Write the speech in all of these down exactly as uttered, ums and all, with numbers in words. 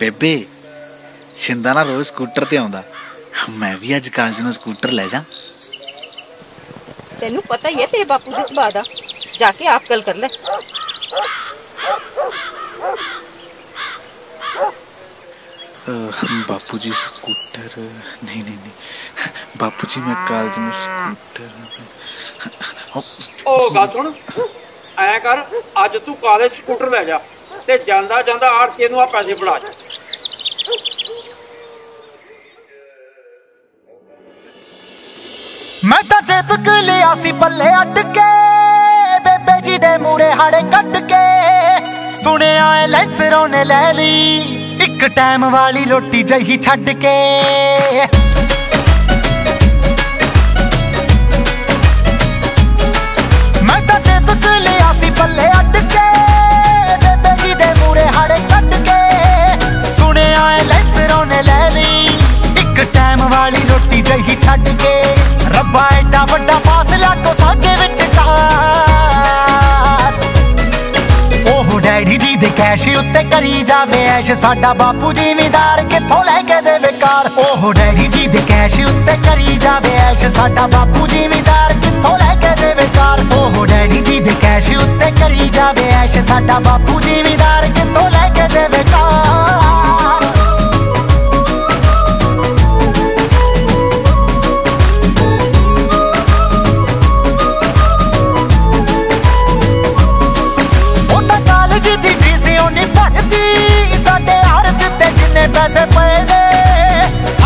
बेबे शिंदा ना रोज स्कूटर ते आंदा, मैं भी अज कालज नू स्कूटर ले जा। तेनू पता ही है तेरे बापू दी सुभा दा, जाके आप गल कर ले। बापू जी स्कूटर नहीं नहीं नहीं बापू जी मैं कालज नू स्कूटर। ओ गल सुन, ऐ कर अज तू कालज स्कूटर ले जा ते जांदा जांदा आरसी नू आ पैसे फड़ा जा। मैं तो चेतक लिया सी पल्ले अटके, बेबे जी दे मूरे हाड़े कट के। सुने आए लैंसरों ने ले ली एक टाइम वाली रोटी जही छड़ के। मैं तो चेतक लिया सी पल्ले अटके, बेबे जी दे मूरे हाड़े कट के। सुने आए लैंसरों ने ले ली एक टाइम वाली रोटी जही छड़ के। रब्बा एडा वड्डा फासला को साडे विच कार, ओह डैडी जी दे कैश उत्ते करी जावे ऐश। साडा बापू जिमीदार किथों लैके दे बेकार, ओह डैडी जी दे कैश उत्ते करी जावे ऐश। साडा बापू जिमीदार किथों लैके दे बेकार, ओह डैडी जी दे कैश उत्ते करी जावे ऐश। साडा बापू जिमीदार किथों लैके दे बेकार। पैसे पे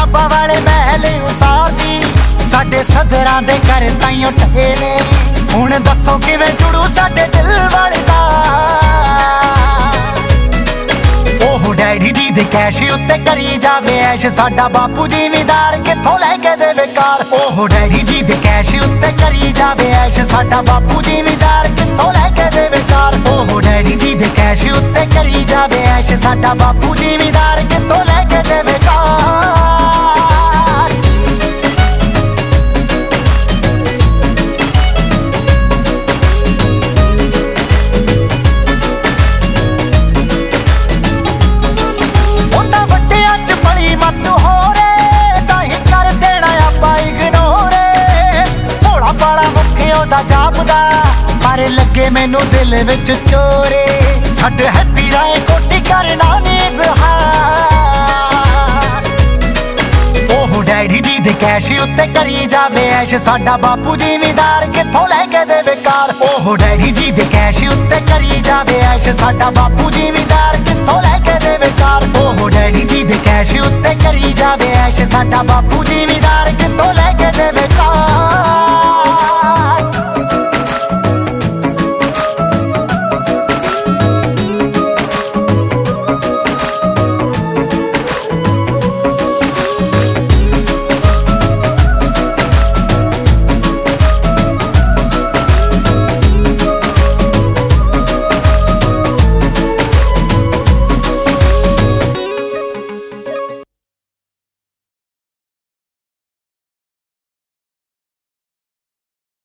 अबा वाले महल उसारती, साडे सदरा दे घर ताईयों ठेले। हुण दसो किवें जुड़ू साडे दिल वाले दा, ओह डैडी जी दे कैश उत्ते करी जावे ऐश। साडा बापू जिमीदार किथों लैके दे बेकार, ओह डैडी जी दे कैश उत्ते करी जावे ऐश। साडा बापू जिमीदार किथों लैके दे बेकार, ओह डैडी जी दे कैश उत्ते करी जावे ऐश। साडा बापू जिमीदार किथों लैके दे बेकार। लगे मैनू दिल विच चोरे, छड़ हैप्पी राय कोटी करना नी सहार। ओह डैडी जी दे कैश उत्ते करी जावे ऐश। साडा बापू जिमीदार किथों लैके दे बेकार, ओह डैडी जी दे कैश उत्ते करी जावे ऐश। साडा बापू जिमीदार किथों लैके दे बेकार, ओह डैडी जी दे कैश उत्ते करी जावे ऐश। साडा बापू जिमीदार किथों